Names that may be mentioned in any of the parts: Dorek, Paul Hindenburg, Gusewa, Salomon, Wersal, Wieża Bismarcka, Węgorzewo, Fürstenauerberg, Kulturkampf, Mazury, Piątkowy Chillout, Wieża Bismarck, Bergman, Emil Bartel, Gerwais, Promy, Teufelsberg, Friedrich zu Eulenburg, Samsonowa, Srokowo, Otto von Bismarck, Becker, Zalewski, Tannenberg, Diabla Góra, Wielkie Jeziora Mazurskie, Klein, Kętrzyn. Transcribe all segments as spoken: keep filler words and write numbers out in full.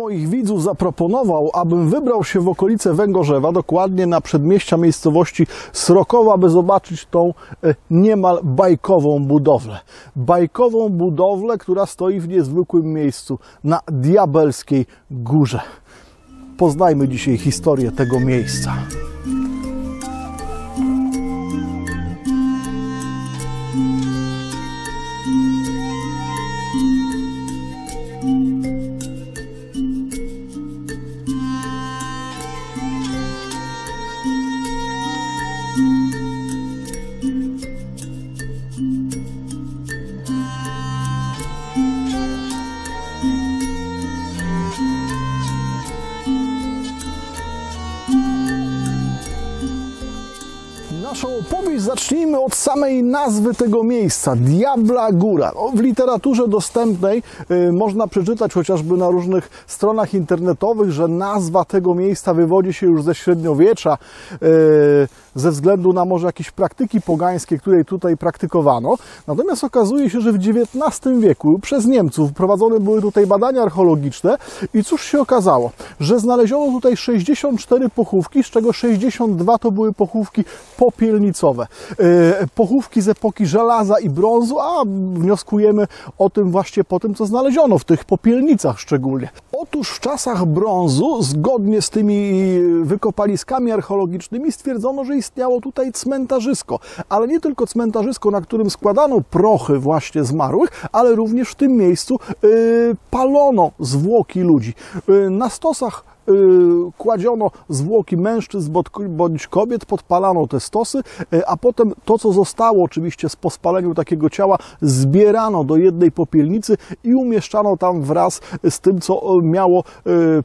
moich widzów zaproponował, abym wybrał się w okolice Węgorzewa, dokładnie na przedmieścia miejscowości Srokowo, aby zobaczyć tą niemal bajkową budowlę. Bajkową budowlę, która stoi w niezwykłym miejscu, na Diabelskiej Górze. Poznajmy dzisiaj historię tego miejsca. Zacznijmy od samej nazwy tego miejsca, Diabla Góra. W literaturze dostępnej y, można przeczytać chociażby na różnych stronach internetowych, że nazwa tego miejsca wywodzi się już ze średniowiecza, y, ze względu na może jakieś praktyki pogańskie, które tutaj praktykowano. Natomiast okazuje się, że w dziewiętnastym wieku przez Niemców prowadzone były tutaj badania archeologiczne i cóż się okazało? Że znaleziono tutaj sześćdziesiąt cztery pochówki, z czego sześćdziesiąt dwa to były pochówki popielnicowe. Pochówki z epoki żelaza i brązu, a wnioskujemy o tym właśnie po tym, co znaleziono w tych popielnicach szczególnie. Otóż w czasach brązu, zgodnie z tymi wykopaliskami archeologicznymi, stwierdzono, że istniało tutaj cmentarzysko. Ale nie tylko cmentarzysko, na którym składano prochy właśnie zmarłych, ale również w tym miejscu yy, palono zwłoki ludzi. Yy, na stosach kładziono zwłoki mężczyzn bądź kobiet, podpalano te stosy, a potem to, co zostało oczywiście z po spaleniu takiego ciała, zbierano do jednej popielnicy i umieszczano tam wraz z tym, co miało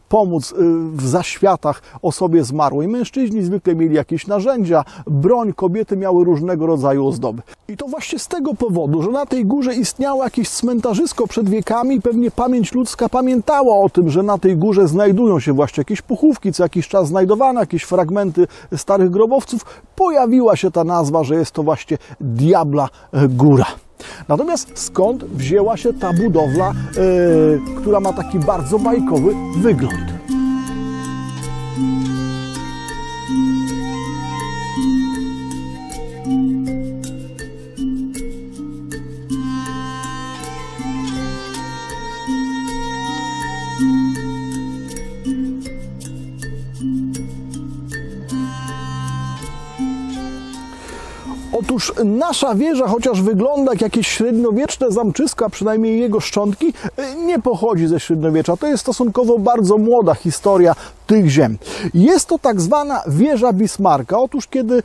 pomóc w zaświatach osobie zmarłej. Mężczyźni zwykle mieli jakieś narzędzia, broń, kobiety miały różnego rodzaju ozdoby. I to właśnie z tego powodu, że na tej górze istniało jakieś cmentarzysko przed wiekami, pewnie pamięć ludzka pamiętała o tym, że na tej górze znajdują się właśnie jakieś pochówki, co jakiś czas znajdowano jakieś fragmenty starych grobowców, pojawiła się ta nazwa, że jest to właśnie Diabla Góra. Natomiast skąd wzięła się ta budowla, yy, która ma taki bardzo bajkowy wygląd? Otóż nasza wieża, chociaż wygląda jak jakieś średniowieczne zamczysko, a przynajmniej jego szczątki, nie pochodzi ze średniowiecza. To jest stosunkowo bardzo młoda historia tych ziem. Jest to tak zwana Wieża Bismarcka. Otóż kiedy yy,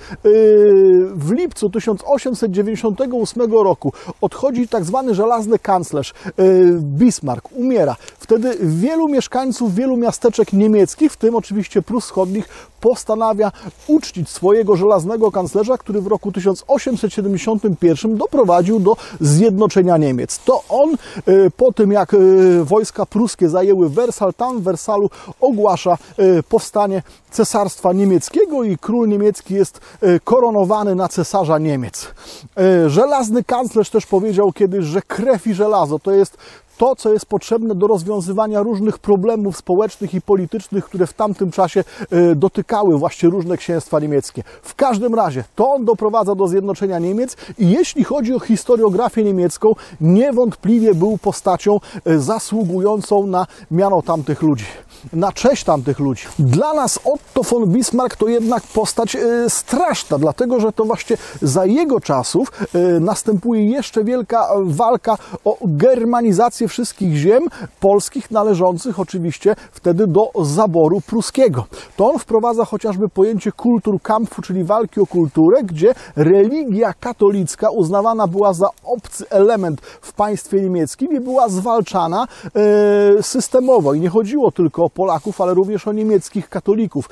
w lipcu tysiąc osiemset dziewięćdziesiątego ósmego roku odchodzi tak zwany żelazny kanclerz, yy, Bismarck umiera. Wtedy wielu mieszkańców wielu miasteczek niemieckich, w tym oczywiście Prus Wschodnich, postanawia uczcić swojego żelaznego kanclerza, który w roku tysiąc osiemset siedemdziesiątym pierwszym doprowadził do zjednoczenia Niemiec. To on yy, po tym, jak yy, wojska pruskie zajęły Wersal, tam w Wersalu ogłasza powstanie Cesarstwa Niemieckiego i król niemiecki jest koronowany na cesarza Niemiec. Żelazny kanclerz też powiedział kiedyś, że krew i żelazo to jest to, co jest potrzebne do rozwiązywania różnych problemów społecznych i politycznych, które w tamtym czasie dotykały właśnie różne księstwa niemieckie. W każdym razie to on doprowadza do zjednoczenia Niemiec i jeśli chodzi o historiografię niemiecką, niewątpliwie był postacią zasługującą na miano tamtych ludzi, na cześć tamtych ludzi. Dla nas Otto von Bismarck to jednak postać y, straszna, dlatego że to właśnie za jego czasów y, następuje jeszcze wielka walka o germanizację wszystkich ziem polskich, należących oczywiście wtedy do zaboru pruskiego. To on wprowadza chociażby pojęcie Kulturkampfu, czyli walki o kulturę, gdzie religia katolicka uznawana była za obcy element w państwie niemieckim i była zwalczana y, systemowo. I nie chodziło tylko o Polaków, ale również o niemieckich katolików.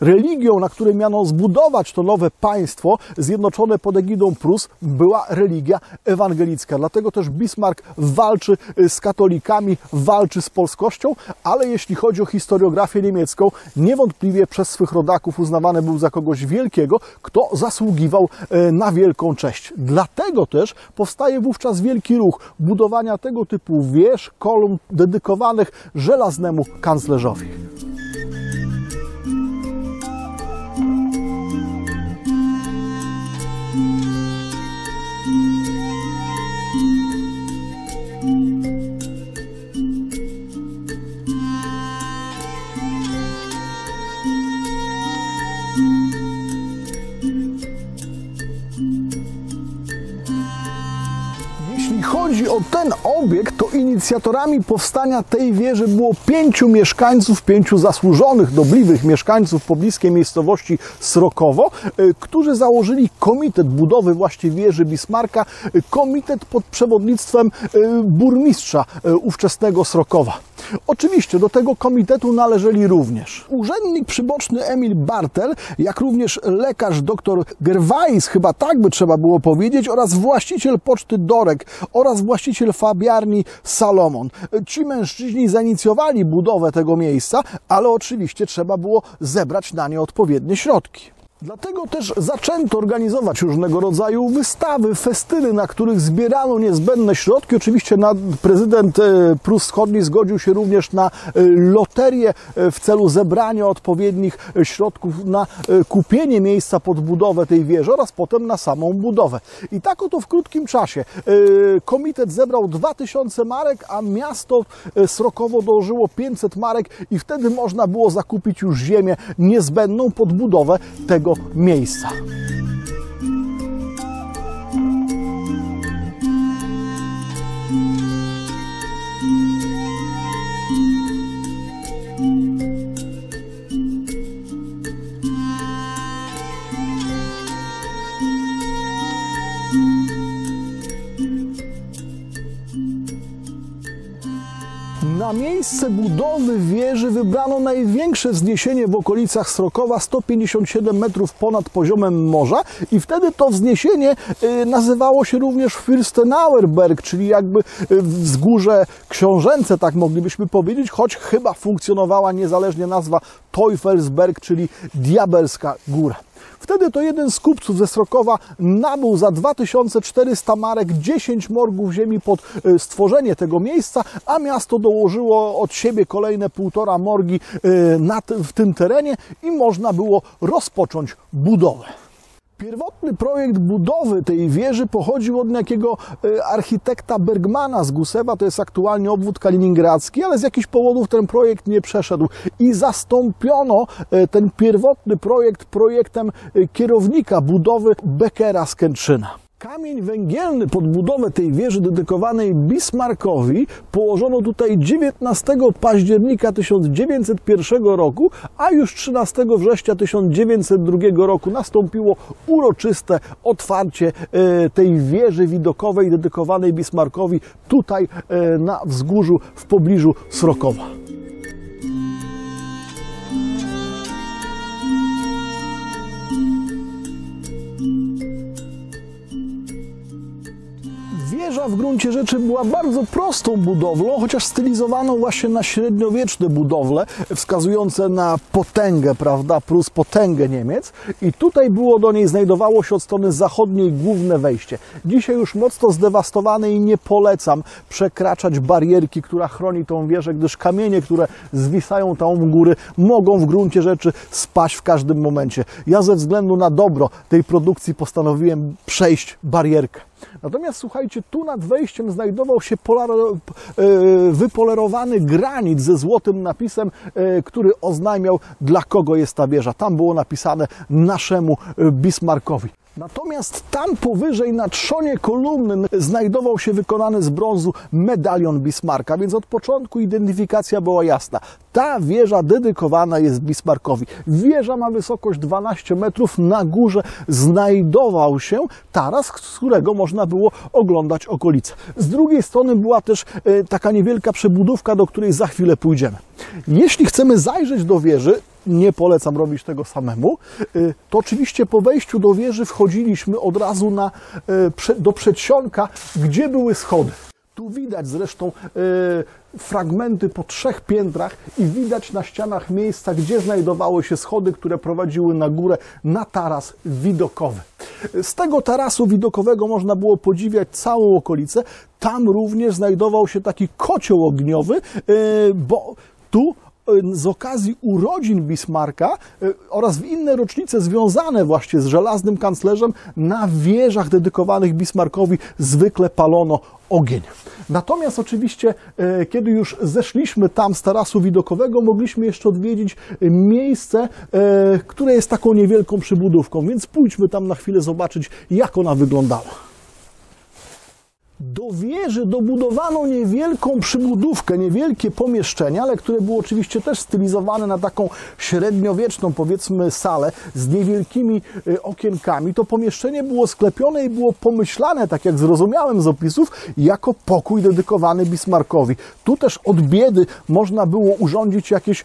Religią, na której miano zbudować to nowe państwo zjednoczone pod egidą Prus, była religia ewangelicka. Dlatego też Bismarck walczył walczy z katolikami, walczy z polskością, ale jeśli chodzi o historiografię niemiecką, niewątpliwie przez swych rodaków uznawany był za kogoś wielkiego, kto zasługiwał na wielką cześć. Dlatego też powstaje wówczas wielki ruch budowania tego typu wież, kolumn dedykowanych żelaznemu kanclerzowi. O ten obiekt, to inicjatorami powstania tej wieży było pięciu mieszkańców, pięciu zasłużonych, dobliwych mieszkańców pobliskiej miejscowości Srokowo, którzy założyli komitet budowy właśnie wieży Bismarcka, komitet pod przewodnictwem burmistrza ówczesnego Srokowa. Oczywiście do tego komitetu należeli również urzędnik przyboczny Emil Bartel, jak również lekarz dr Gerwais, chyba tak by trzeba było powiedzieć, oraz właściciel poczty Dorek oraz właściciel fabiarni Salomon. Ci mężczyźni zainicjowali budowę tego miejsca, ale oczywiście trzeba było zebrać na nie odpowiednie środki. Dlatego też zaczęto organizować różnego rodzaju wystawy, festyny, na których zbierano niezbędne środki. Oczywiście prezydent Prus Wschodni zgodził się również na loterię w celu zebrania odpowiednich środków na kupienie miejsca pod budowę tej wieży oraz potem na samą budowę. I tak oto w krótkim czasie komitet zebrał dwa tysiące marek, a miasto Srokowo dołożyło pięćset marek i wtedy można było zakupić już ziemię niezbędną pod budowę tego miejsca. Na miejsce budowy wieży wybrano największe wzniesienie w okolicach Srokowa, sto pięćdziesiąt siedem metrów ponad poziomem morza, i wtedy to wzniesienie nazywało się również Fürstenauerberg, czyli jakby wzgórze książęce, tak moglibyśmy powiedzieć, choć chyba funkcjonowała niezależnie nazwa Teufelsberg, czyli Diabelska Góra. Wtedy to jeden z kupców ze Srokowa nabył za dwa tysiące czterysta marek dziesięć morgów ziemi pod stworzenie tego miejsca, a miasto dołożyło od siebie kolejne półtora morgi w tym terenie i można było rozpocząć budowę. Pierwotny projekt budowy tej wieży pochodził od jakiego architekta Bergmana z Gusewa, to jest aktualnie obwód kaliningradzki, ale z jakichś powodów ten projekt nie przeszedł i zastąpiono ten pierwotny projekt projektem kierownika budowy Beckera z Kętrzyna. Kamień węgielny pod budowę tej wieży dedykowanej Bismarckowi położono tutaj dziewiętnastego października tysiąc dziewięćset pierwszego roku, a już trzynastego września tysiąc dziewięćset drugiego roku nastąpiło uroczyste otwarcie tej wieży widokowej dedykowanej Bismarckowi tutaj na wzgórzu w pobliżu Srokowa. Wieża w gruncie rzeczy była bardzo prostą budowlą, chociaż stylizowano właśnie na średniowieczne budowle, wskazujące na potęgę, prawda, Prus, potęgę Niemiec, i tutaj było do niej, znajdowało się od strony zachodniej główne wejście. Dzisiaj już mocno zdewastowane i nie polecam przekraczać barierki, która chroni tą wieżę, gdyż kamienie, które zwisają tam u góry, mogą w gruncie rzeczy spaść w każdym momencie. Ja ze względu na dobro tej produkcji postanowiłem przejść barierkę. Natomiast słuchajcie, tu nad wejściem znajdował się wypolerowany granit ze złotym napisem, który oznajmiał, dla kogo jest ta wieża. Tam było napisane naszemu Bismarckowi. Natomiast tam powyżej, na trzonie kolumny, znajdował się wykonany z brązu medalion Bismarcka, więc od początku identyfikacja była jasna. Ta wieża dedykowana jest Bismarckowi. Wieża ma wysokość dwanaście metrów, na górze znajdował się taras, z którego można było oglądać okolice. Z drugiej strony była też taka niewielka przebudówka, do której za chwilę pójdziemy. Jeśli chcemy zajrzeć do wieży, nie polecam robić tego samemu, to oczywiście po wejściu do wieży wchodziliśmy od razu na, do przedsionka, gdzie były schody. Tu widać zresztą e, fragmenty po trzech piętrach i widać na ścianach miejsca, gdzie znajdowały się schody, które prowadziły na górę, na taras widokowy. Z tego tarasu widokowego można było podziwiać całą okolicę. Tam również znajdował się taki kocioł ogniowy, e, bo tu z okazji urodzin Bismarcka oraz w inne rocznice związane właśnie z żelaznym kanclerzem na wieżach dedykowanych Bismarckowi zwykle palono ogień. Natomiast oczywiście, kiedy już zeszliśmy tam z tarasu widokowego, mogliśmy jeszcze odwiedzić miejsce, które jest taką niewielką przybudówką, więc pójdźmy tam na chwilę zobaczyć, jak ona wyglądała. Do wieży dobudowano niewielką przybudówkę, niewielkie pomieszczenie, ale które było oczywiście też stylizowane na taką średniowieczną, powiedzmy, salę z niewielkimi okienkami. To pomieszczenie było sklepione i było pomyślane, tak jak zrozumiałem z opisów, jako pokój dedykowany Bismarckowi. Tu też od biedy można było urządzić jakieś e,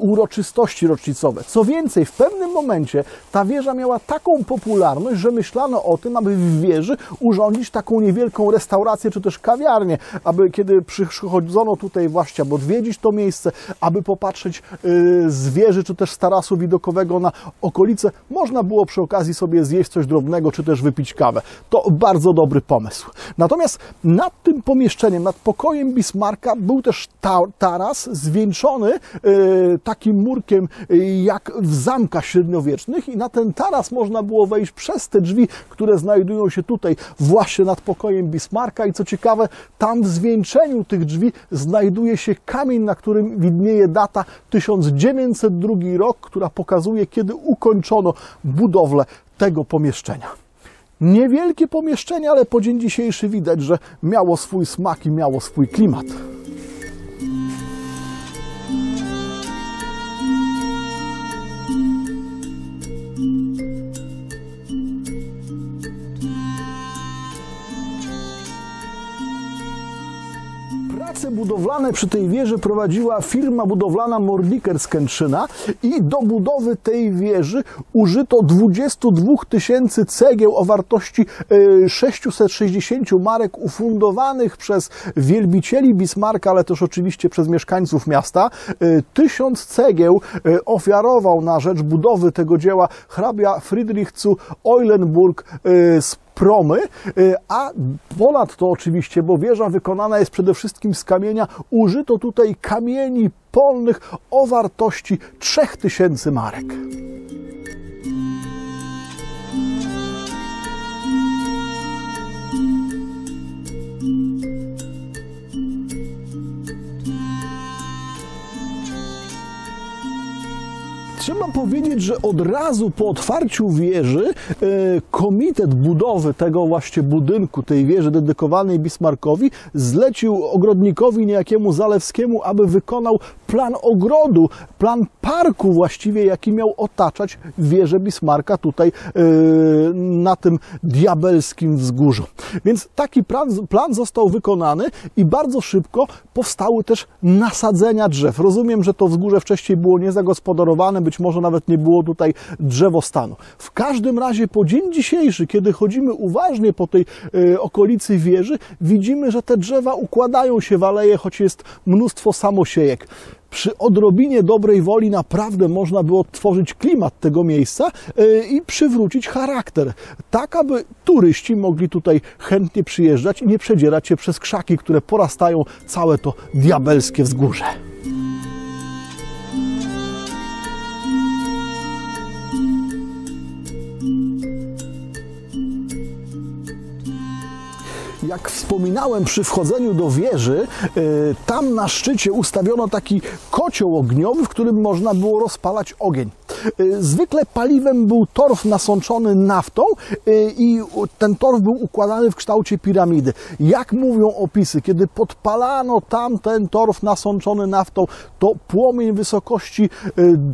uroczystości rocznicowe. Co więcej, w pewnym momencie ta wieża miała taką popularność, że myślano o tym, aby w wieży urządzić taką niewielką restaurację, restaurację czy też kawiarnię, aby kiedy przychodzono tutaj właśnie, aby odwiedzić to miejsce, aby popatrzeć yy, z wieży czy też z tarasu widokowego na okolice, można było przy okazji sobie zjeść coś drobnego czy też wypić kawę. To bardzo dobry pomysł. Natomiast nad tym pomieszczeniem, nad pokojem Bismarcka był też ta taras zwieńczony yy, takim murkiem yy, jak w zamkach średniowiecznych i na ten taras można było wejść przez te drzwi, które znajdują się tutaj właśnie nad pokojem Bismarcka. Bismarcka i co ciekawe, tam w zwieńczeniu tych drzwi znajduje się kamień, na którym widnieje data tysiąc dziewięćset drugi rok, która pokazuje, kiedy ukończono budowlę tego pomieszczenia. Niewielkie pomieszczenie, ale po dzień dzisiejszy widać, że miało swój smak i miało swój klimat. Prace budowlane przy tej wieży prowadziła firma budowlana Morliker z Kętrzyna i do budowy tej wieży użyto dwudziestu dwóch tysięcy cegieł o wartości sześciuset sześćdziesięciu marek ufundowanych przez wielbicieli Bismarcka, ale też oczywiście przez mieszkańców miasta. Tysiąc cegieł ofiarował na rzecz budowy tego dzieła hrabia Friedrich zu Eulenburg z Promy, a ponadto oczywiście, bo wieża wykonana jest przede wszystkim z kamienia, użyto tutaj kamieni polnych o wartości trzech tysięcy marek. Trzeba powiedzieć, że od razu po otwarciu wieży komitet budowy tego właśnie budynku, tej wieży dedykowanej Bismarckowi, zlecił ogrodnikowi niejakiemu Zalewskiemu, aby wykonał plan ogrodu, plan parku właściwie, jaki miał otaczać wieżę Bismarcka tutaj na tym diabelskim wzgórzu. Więc taki plan został wykonany i bardzo szybko powstały też nasadzenia drzew. Rozumiem, że to wzgórze wcześniej było niezagospodarowane, być może nawet nie było tutaj drzewostanu. W każdym razie po dzień dzisiejszy, kiedy chodzimy uważnie po tej y, okolicy wieży, widzimy, że te drzewa układają się w aleje, choć jest mnóstwo samosiejek. Przy odrobinie dobrej woli naprawdę można było odtworzyć klimat tego miejsca i przywrócić charakter, tak aby turyści mogli tutaj chętnie przyjeżdżać i nie przedzierać się przez krzaki, które porastają całe to diabelskie wzgórze. Jak wspominałem przy wchodzeniu do wieży, tam na szczycie ustawiono taki kocioł ogniowy, w którym można było rozpalać ogień. Zwykle paliwem był torf nasączony naftą i ten torf był układany w kształcie piramidy. Jak mówią opisy, kiedy podpalano tam ten torf nasączony naftą, to płomień wysokości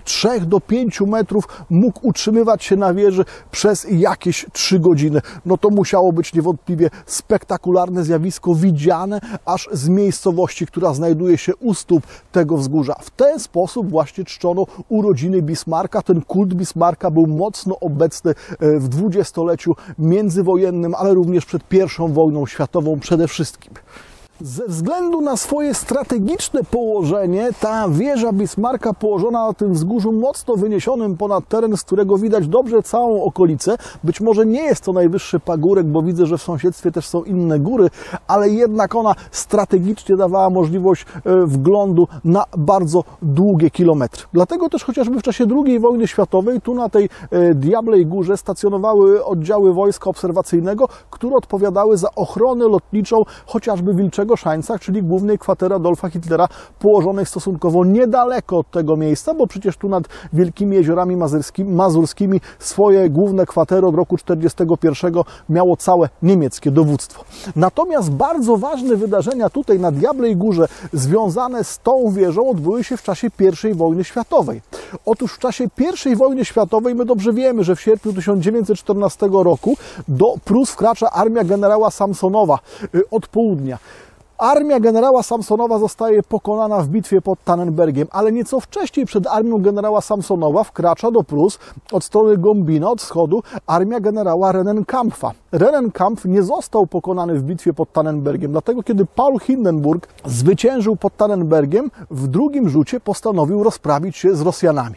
trzech do pięciu metrów mógł utrzymywać się na wieży przez jakieś trzy godziny. No to musiało być niewątpliwie spektakularne zjawisko widziane aż z miejscowości, która znajduje się u stóp tego wzgórza. W ten sposób właśnie czczono urodziny Bismarcka. Ten kult Bismarcka był mocno obecny w dwudziestoleciu międzywojennym, ale również przed pierwszą wojną światową przede wszystkim. Ze względu na swoje strategiczne położenie, ta wieża Bismarcka położona na tym wzgórzu mocno wyniesionym ponad teren, z którego widać dobrze całą okolicę, być może nie jest to najwyższy pagórek, bo widzę, że w sąsiedztwie też są inne góry, ale jednak ona strategicznie dawała możliwość wglądu na bardzo długie kilometry. Dlatego też chociażby w czasie drugiej wojny światowej tu na tej Diablej Górze stacjonowały oddziały wojska obserwacyjnego, które odpowiadały za ochronę lotniczą chociażby Wilczego Szańca, czyli głównej kwatery Adolfa Hitlera, położonej stosunkowo niedaleko od tego miejsca, bo przecież tu nad Wielkimi Jeziorami Mazurskimi swoje główne kwatery od roku tysiąc dziewięćset czterdziestego pierwszego miało całe niemieckie dowództwo. Natomiast bardzo ważne wydarzenia tutaj na Diablej Górze związane z tą wieżą odbyły się w czasie pierwszej wojny światowej. Otóż w czasie pierwszej wojny światowej my dobrze wiemy, że w sierpniu tysiąc dziewięćset czternastego roku do Prus wkracza armia generała Samsonowa od południa. Armia generała Samsonowa zostaje pokonana w bitwie pod Tannenbergiem, ale nieco wcześniej przed armią generała Samsonowa wkracza do Prus od strony Gombina, od wschodu, armia generała Rennenkampfa. Rennenkampf nie został pokonany w bitwie pod Tannenbergiem, dlatego kiedy Paul Hindenburg zwyciężył pod Tannenbergiem, w drugim rzucie postanowił rozprawić się z Rosjanami.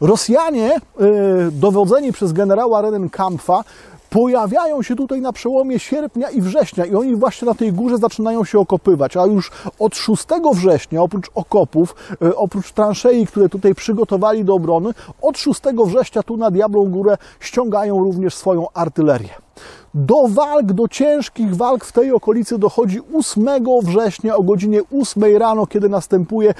Rosjanie, yy, dowodzeni przez generała Rennenkampfa, pojawiają się tutaj na przełomie sierpnia i września i oni właśnie na tej górze zaczynają się okopywać, a już od szóstego września, oprócz okopów, oprócz transzei, które tutaj przygotowali do obrony, od szóstego września tu na Diablą Górę ściągają również swoją artylerię. Do walk, do ciężkich walk w tej okolicy dochodzi ósmego września o godzinie ósmej rano, kiedy następuje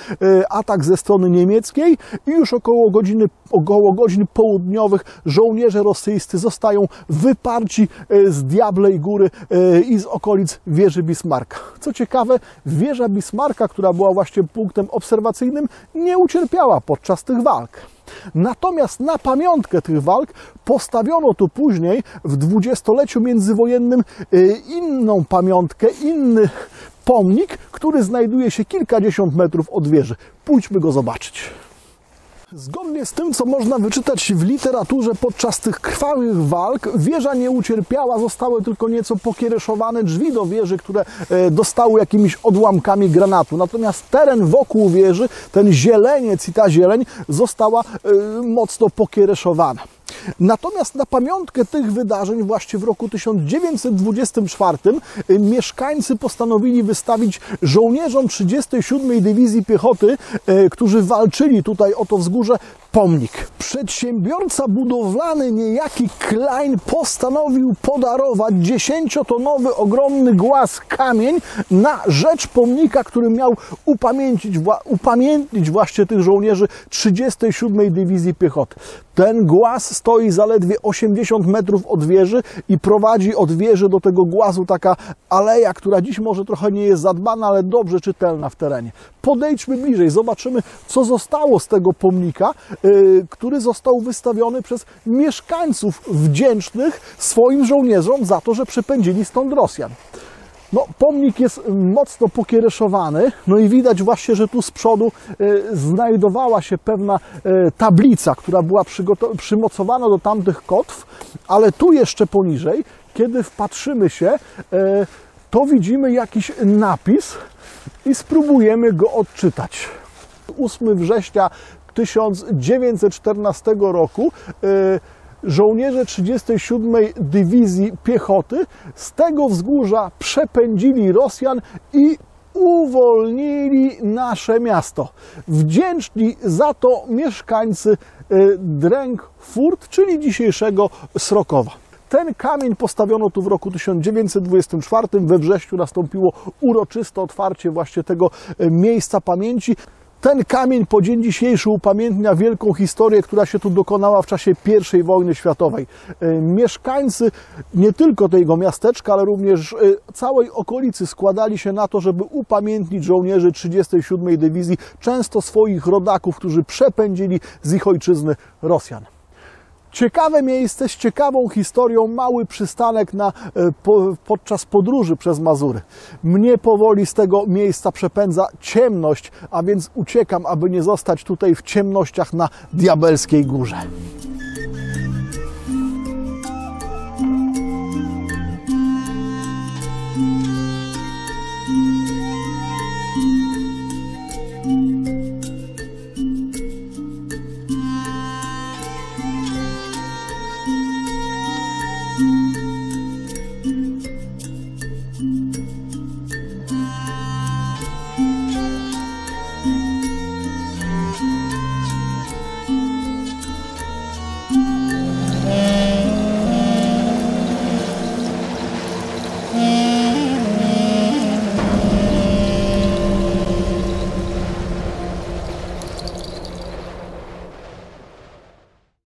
atak ze strony niemieckiej i już około, godziny, około godzin południowych żołnierze rosyjscy zostają wyparci z Diablej Góry i z okolic wieży Bismarcka. Co ciekawe, wieża Bismarcka, która była właśnie punktem obserwacyjnym, nie ucierpiała podczas tych walk. Natomiast na pamiątkę tych walk postawiono tu później w dwudziestoleciu międzywojennym inną pamiątkę, inny pomnik, który znajduje się kilkadziesiąt metrów od wieży. Pójdźmy go zobaczyć. Zgodnie z tym, co można wyczytać w literaturze podczas tych krwawych walk, wieża nie ucierpiała, zostały tylko nieco pokiereszowane drzwi do wieży, które dostały jakimiś odłamkami granatu. Natomiast teren wokół wieży, ten zieleniec i ta zieleń została mocno pokiereszowana. Natomiast na pamiątkę tych wydarzeń właśnie w roku tysiąc dziewięćset dwudziestym czwartym mieszkańcy postanowili wystawić żołnierzom trzydziestej siódmej Dywizji Piechoty, którzy walczyli tutaj o to wzgórze, pomnik. Przedsiębiorca budowlany niejaki Klein postanowił podarować dziesięciotonowy ogromny głaz kamień na rzecz pomnika, który miał upamiętnić, upamiętnić właśnie tych żołnierzy trzydziestej siódmej Dywizji Piechoty. Ten głaz stoi zaledwie osiemdziesiąt metrów od wieży i prowadzi od wieży do tego głazu taka aleja, która dziś może trochę nie jest zadbana, ale dobrze czytelna w terenie. Podejdźmy bliżej, zobaczymy, co zostało z tego pomnika, yy, który został wystawiony przez mieszkańców wdzięcznych swoim żołnierzom za to, że przepędzili stąd Rosjan. No, pomnik jest mocno pokiereszowany, no i widać właśnie, że tu z przodu y, znajdowała się pewna y, tablica, która była przymocowana do tamtych kotw, ale tu jeszcze poniżej, kiedy wpatrzymy się, y, to widzimy jakiś napis i spróbujemy go odczytać. ósmego września tysiąc dziewięćset czternastego roku y, żołnierze trzydziestej siódmej Dywizji Piechoty z tego wzgórza przepędzili Rosjan i uwolnili nasze miasto. Wdzięczni za to mieszkańcy Dręgfurt, czyli dzisiejszego Srokowa. Ten kamień postawiono tu w roku tysiąc dziewięćset dwudziestym czwartym. We wrześniu nastąpiło uroczyste otwarcie właśnie tego miejsca pamięci. Ten kamień po dzień dzisiejszy upamiętnia wielką historię, która się tu dokonała w czasie pierwszej wojny światowej. Mieszkańcy nie tylko tego miasteczka, ale również całej okolicy składali się na to, żeby upamiętnić żołnierzy trzydziestej siódmej Dywizji, często swoich rodaków, którzy przepędzili z ich ojczyzny Rosjan. Ciekawe miejsce z ciekawą historią, mały przystanek na, po, podczas podróży przez Mazury. Mnie powoli z tego miejsca przepędza ciemność, a więc uciekam, aby nie zostać tutaj w ciemnościach na Diabelskiej Górze.